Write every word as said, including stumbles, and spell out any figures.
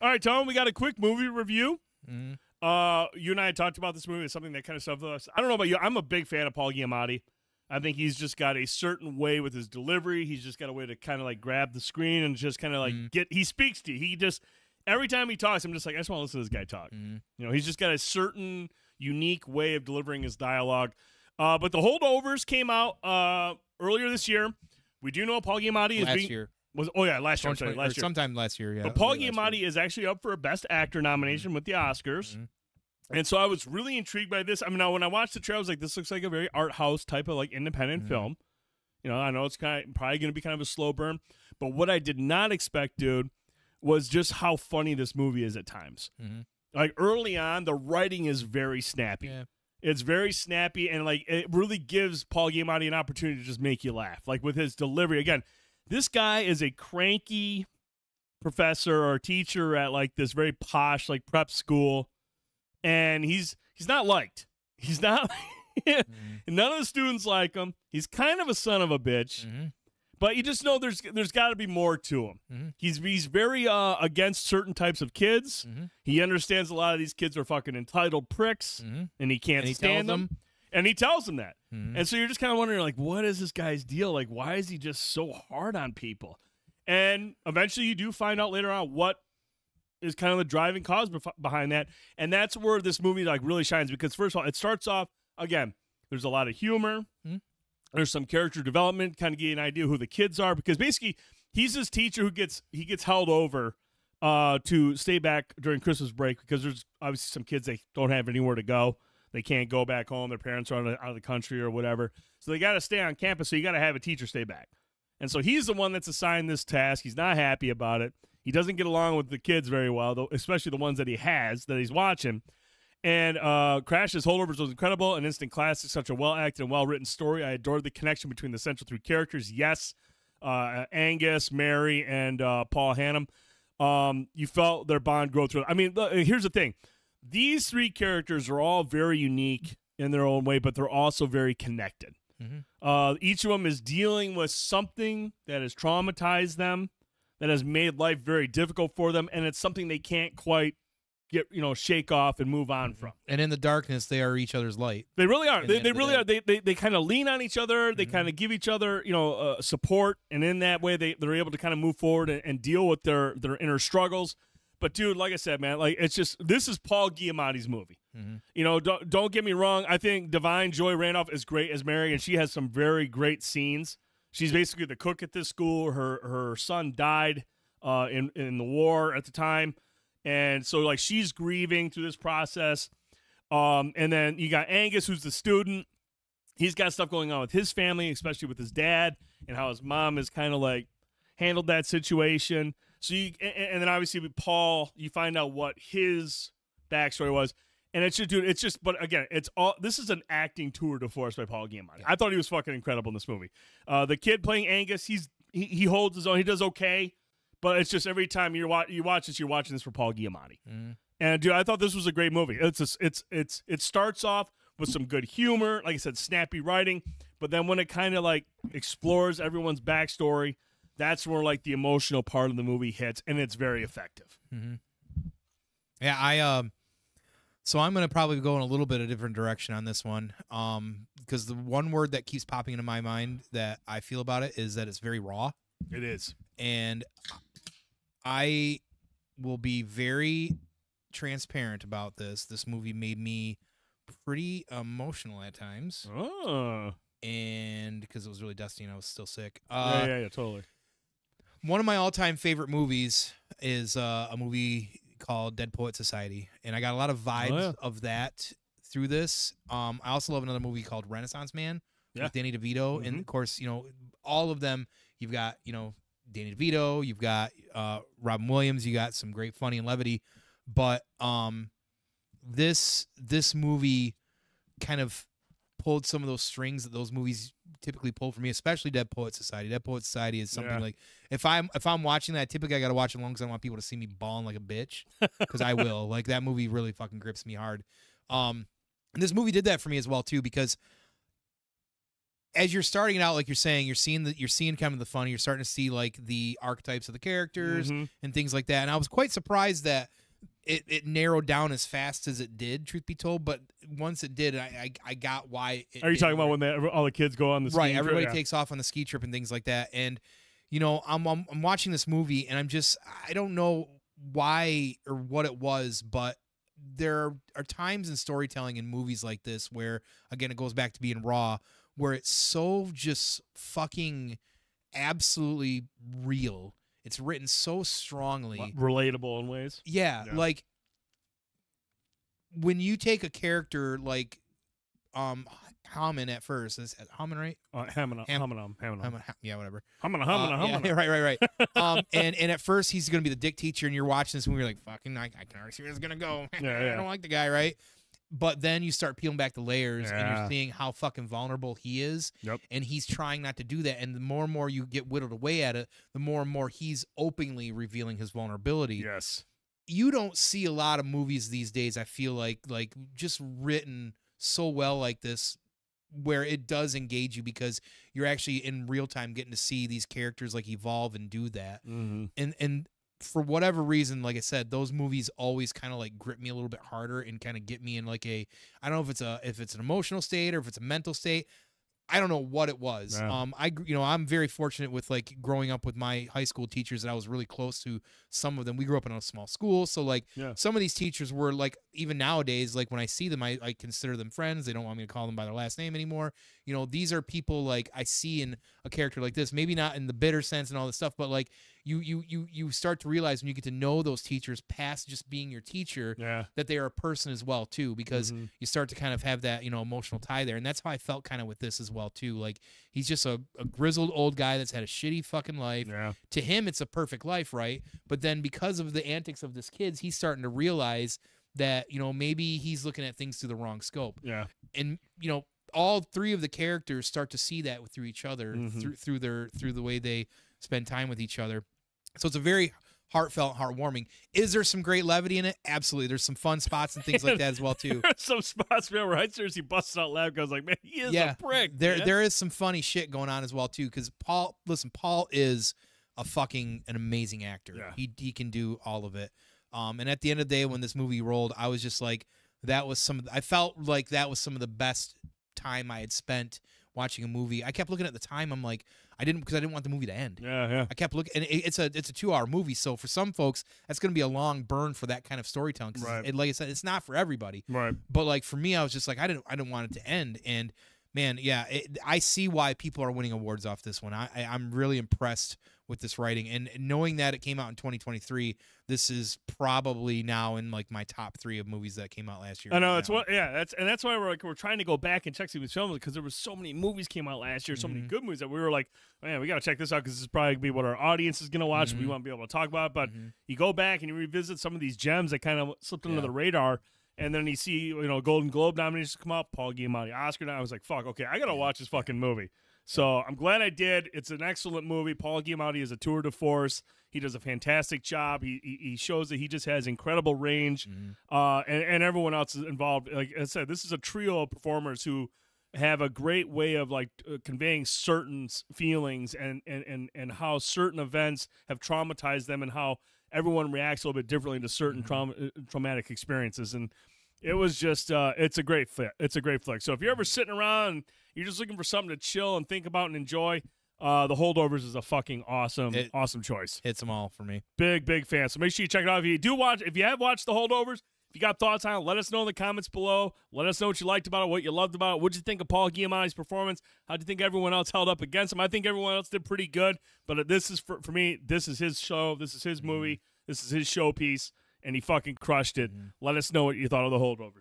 All right, Tom, we got a quick movie review. Mm-hmm. Uh, you and I had talked about this movie. It's something that kind of stuff us. I don't know about you. I'm a big fan of Paul Giamatti. I think he's just got a certain way with his delivery. He's just got a way to kind of like grab the screen and just kind of like mm. get. He speaks to you. He just every time he talks, I'm just like, I just want to listen to this guy talk. Mm. You know, he's just got a certain unique way of delivering his dialogue. Uh, but The Holdovers came out uh, earlier this year. We do know Paul Giamatti last is being, year. Was oh yeah, last year. I'm sorry, last year. Sometime last year, yeah. But Paul Giamatti year. is actually up for a Best Actor nomination mm-hmm. with the Oscars. Mm-hmm. And so I was really intrigued by this. I mean, now when I watched the trailer, I was like, this looks like a very art house type of like independent mm-hmm. film. You know, I know it's kind of probably going to be kind of a slow burn, but what I did not expect, dude, was just how funny this movie is at times. Mm-hmm. Like early on, the writing is very snappy. Yeah. It's very snappy, and like it really gives Paul Giamatti an opportunity to just make you laugh. Like with his delivery, again, this guy is a cranky professor or teacher at like this very posh like prep school. And he's he's not liked. He's not. Mm-hmm. None of the students like him. He's kind of a son of a bitch. Mm-hmm. But you just know there's there's got to be more to him. Mm-hmm. He's he's very uh, against certain types of kids. Mm-hmm. He understands a lot of these kids are fucking entitled pricks, mm-hmm. and he can't and he stand them. them. And he tells them that. Mm-hmm. And so you're just kind of wondering, like, what is this guy's deal? Like, why is he just so hard on people? And eventually you do find out later on what is kind of the driving cause behind that. And that's where this movie like really shines, because first of all, it starts off, again, there's a lot of humor. Mm-hmm. There's some character development, kind of get an idea who the kids are, because basically he's this teacher who gets he gets held over uh, to stay back during Christmas break, because there's obviously some kids that don't have anywhere to go. They can't go back home. Their parents are out of, out of the country or whatever. So they got to stay on campus. So you got to have a teacher stay back. And so he's the one that's assigned this task. He's not happy about it. He doesn't get along with the kids very well, though, especially the ones that he has that he's watching. And uh, Crash's Holdovers was incredible, an instant classic, such a well-acted and well-written story. I adored the connection between the central three characters. Yes, uh, Angus, Mary, and uh, Paul Hannum. Um, you felt their bond grow through. I mean, here's the thing. These three characters are all very unique in their own way, but they're also very connected. Mm-hmm. Uh, each of them is dealing with something that has traumatized them, that has made life very difficult for them, and it's something they can't quite get, you know, shake off and move on from. And in the darkness, they are each other's light. They really are. They, they really are. They they, they kind of lean on each other. They mm-hmm. kind of give each other, you know, uh, support. And in that way, they, they're able to kind of move forward and, and deal with their, their inner struggles. But, dude, like I said, man, like it's just this is Paul Giamatti's movie. Mm-hmm. You know, don't, don't get me wrong. I think Da'Vine Joy Randolph is great as Mary, and she has some very great scenes. She's basically the cook at this school. Her her son died uh, in, in the war at the time. And so, like, she's grieving through this process. Um, and then you got Angus, who's the student. He's got stuff going on with his family, especially with his dad, and how his mom has kind of, like, handled that situation. So you, and, and then obviously with Paul, you find out what his backstory was. And it's just, dude, it's just, but again, it's all, this is an acting tour de force by Paul Giamatti. I thought he was fucking incredible in this movie. Uh, the kid playing Angus, he's, he, he holds his own, he does okay, but it's just every time you watch, you watch this, you're watching this for Paul Giamatti. Mm. And dude, I thought this was a great movie. It's, just, it's, it's, it starts off with some good humor, like I said, snappy writing, but then when it kind of like explores everyone's backstory, that's where like the emotional part of the movie hits, and it's very effective. Mm-hmm. Yeah. I, um, So I'm going to probably go in a little bit of a different direction on this one, um, because the one word that keeps popping into my mind that I feel about it is that it's very raw. It is. And I will be very transparent about this. This movie made me pretty emotional at times. Oh. And because it was really dusty and I was still sick. Uh, yeah, yeah, yeah, totally. One of my all-time favorite movies is uh, a movie called Dead Poets Society, and I got a lot of vibes oh, yeah. of that through this. Um, I also love another movie called Renaissance Man yeah. with Danny DeVito, mm-hmm. and of course, you know, all of them. You've got, you know, Danny DeVito, you've got uh, Robin Williams, you got some great funny and levity, but um, this this movie kind of pulled some of those strings that those movies typically pull for me, especially Dead Poets Society. Dead Poets Society is something yeah. like if I'm if I'm watching that, typically I gotta watch it alone because I don't want people to see me bawling like a bitch, because I will. Like that movie really fucking grips me hard. Um, and this movie did that for me as well too, because as you're starting out, like you're saying, you're seeing that you're seeing kind of the funny. You're starting to see like the archetypes of the characters mm-hmm. and things like that. And I was quite surprised that it, it narrowed down as fast as it did. Truth be told, but once it did, I I, I got why. It Are you talking work. about when they, all the kids go on the ski right? Trip? Everybody yeah. takes off on the ski trip and things like that. And you know, I'm, I'm I'm watching this movie and I'm just I don't know why or what it was, but there are times in storytelling in movies like this where, again, it goes back to being raw, where it's so just fucking absolutely real. It's written so strongly. Relatable in ways. Yeah, yeah. Like, when you take a character like um, Hammond at first. Is Hammond right? Uh, Hammond. Hammond. Hammond. Yeah, whatever. Hammond. Hammond. Hammond. Yeah, right, right, right. um, and, and at first, he's going to be the dick teacher, and you're watching this movie, you're like, fucking, I, I can already see where it's going to go. yeah, yeah. I don't like the guy, right? But then you start peeling back the layers yeah. and you're seeing how fucking vulnerable he is. Yep. And he's trying not to do that. And the more and more you get whittled away at it, the more and more he's openly revealing his vulnerability. Yes. You don't see a lot of movies these days, I feel like, like just written so well like this, where it does engage you because you're actually in real time getting to see these characters like evolve and do that. Mm-hmm. And, and, for whatever reason, like I said, those movies always kind of like grip me a little bit harder and kind of get me in like a, I don't know if it's a, if it's an emotional state or if it's a mental state. I don't know what it was. Yeah. Um, I, you know, I'm very fortunate with like growing up with my high school teachers that I was really close to some of them. We grew up in a small school. So like yeah. some of these teachers were like, even nowadays, like when I see them, I, I consider them friends. They don't want me to call them by their last name anymore. You know, these are people like I see in a character like this, maybe not in the bitter sense and all this stuff, but like you, you, you, you start to realize when you get to know those teachers past just being your teacher, yeah. that they are a person as well too, because mm-hmm. you start to kind of have that, you know, emotional tie there. And that's how I felt kind of with this as well. well too like he's just a, a grizzled old guy that's had a shitty fucking life. Yeah. To him it's a perfect life, right? But then because of the antics of this kid's, he's starting to realize that, you know, maybe he's looking at things through the wrong scope. Yeah. And you know, all three of the characters start to see that through each other. Mm-hmm. through through their through the way they spend time with each other. So it's a very heartfelt, heartwarming. Is there some great levity in it? Absolutely. There's some fun spots and things like that as well too. Some spots, man, where I seriously busted out loud because I was like, man, he is yeah, a prick. There, man. There is some funny shit going on as well too. Because Paul, listen, Paul is a fucking an amazing actor. Yeah. He he can do all of it. Um, and at the end of the day, when this movie rolled, I was just like, that was some. I felt like that was some of the best time I had spent watching a movie. I kept looking at the time. I'm like, I didn't, because I didn't want the movie to end. Yeah, yeah. I kept looking, and it, it's a it's a two hour movie. So for some folks, that's going to be a long burn for that kind of storytelling. Right. It, like I said, it's not for everybody. Right. But like for me, I was just like, I didn't, I didn't want it to end. And man, yeah, it, I see why people are winning awards off this one. I, I I'm really impressed with this writing, and knowing that it came out in twenty twenty-three, this is probably now in like my top three of movies that came out last year. I know that's what, yeah, that's and that's why we're like we're trying to go back and check some of these films, because there were so many movies came out last year, so mm-hmm. many good movies that we were like, man, we got to check this out because this is probably gonna be what our audience is gonna watch. Mm-hmm. We want to be able to talk about it, but mm-hmm. you go back and you revisit some of these gems that kind of slipped under yeah. the radar. And then you see, you know, Golden Globe nominations come up, Paul Giamatti, Oscar. Now I was like, fuck, okay, I gotta watch this fucking movie. So I'm glad I did. It's an excellent movie. Paul Giamatti is a tour de force. He does a fantastic job. He he, he shows that he just has incredible range, mm-hmm. uh, and and everyone else is involved. Like I said, this is a trio of performers who have a great way of like uh, conveying certain feelings and and and and how certain events have traumatized them and how everyone reacts a little bit differently to certain trauma, traumatic experiences. And it was just, uh, it's a great flick. It's a great flick. So if you're ever sitting around and you're just looking for something to chill and think about and enjoy, uh, The Holdovers is a fucking awesome, it, awesome choice. Hits them all for me. Big, big fan. So make sure you check it out. If you do watch, if you have watched The Holdovers, if you got thoughts on it, let us know in the comments below. Let us know what you liked about it, what you loved about it. What did you think of Paul Giamatti's performance? How do you think everyone else held up against him? I think everyone else did pretty good, but this is for, for me, this is his show. This is his movie. This is his showpiece, and he fucking crushed it. Mm-hmm. Let us know what you thought of The Holdovers.